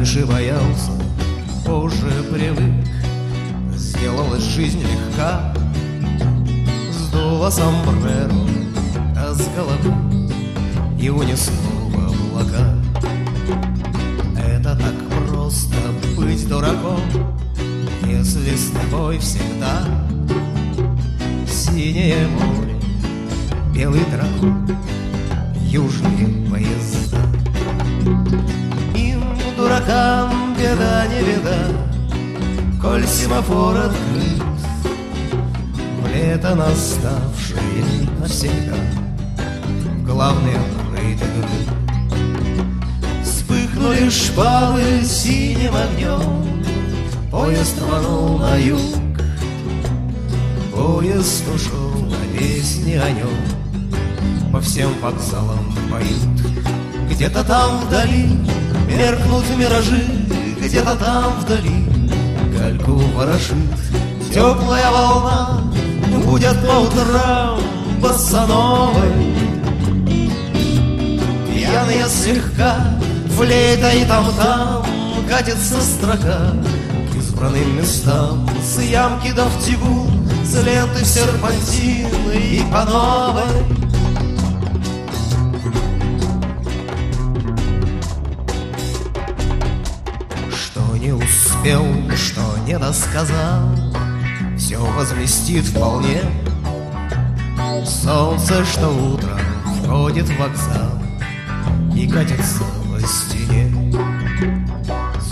раньше боялся, позже привык. Сделалась жизнь легка, сдуло сомбреро с головы и унесло в облака. Это так просто быть дураком, если с тобой всегда синее море, белый дракон, южные поезда. Им, дуракам, беда не беда, коль семафор открыт в лето наставшее навсегда. Главное открыть игры. Вспыхнули шпалы синим огнем, поезд рванул на юг, поезд ушел, а песни о нем по всем вокзалам поют. Где-то там вдали меркнут миражи, где-то там вдали гальку ворошит теплая волна, будет по утрам босановой. Пьяные слегка флейта и там-там катится строка к избранным местам, с ямки до втягу, с ленты в серпантины и по новой. Не успел, что не досказал, все возместит вполне солнце, что утром входит в вокзал и катится по стене.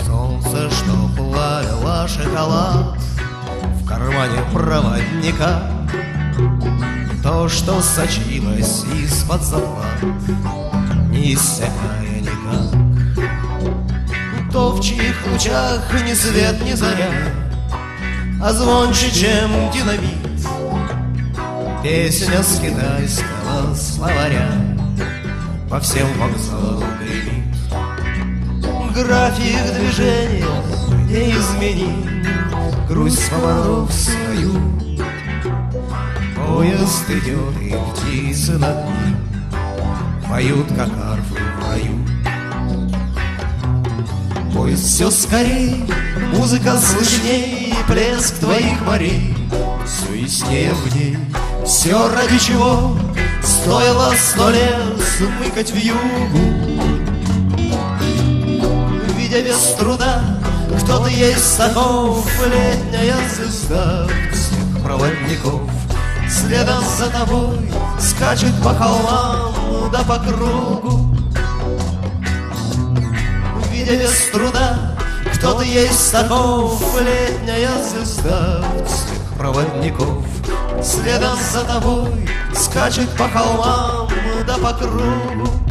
Солнце, что плавило шоколад в кармане проводника, то, что сочилось из-под заплат, не иссякая никак. То, в чьих лучах ни свет, ни заря, а звонче, чем динамит, песня с китайского словаря по всем вокзалам гремит. График движения не изменим, грусть сломанов свою. Поезд идет, и птицы над ним поют, как арфы в раю. Поезд все скорей, музыка слышней, плеск твоих морей все яснее в ней. Все ради чего стоило 100 лет смыкать вьюгу, видя без труда, кто ты есть таков, летняя звезда всех проводников. Следом за тобой скачет по холмам да по кругу, без труда, кто ты есть таков, летняя звезда всех проводников. Следом за тобой скачет по холмам да по кругу.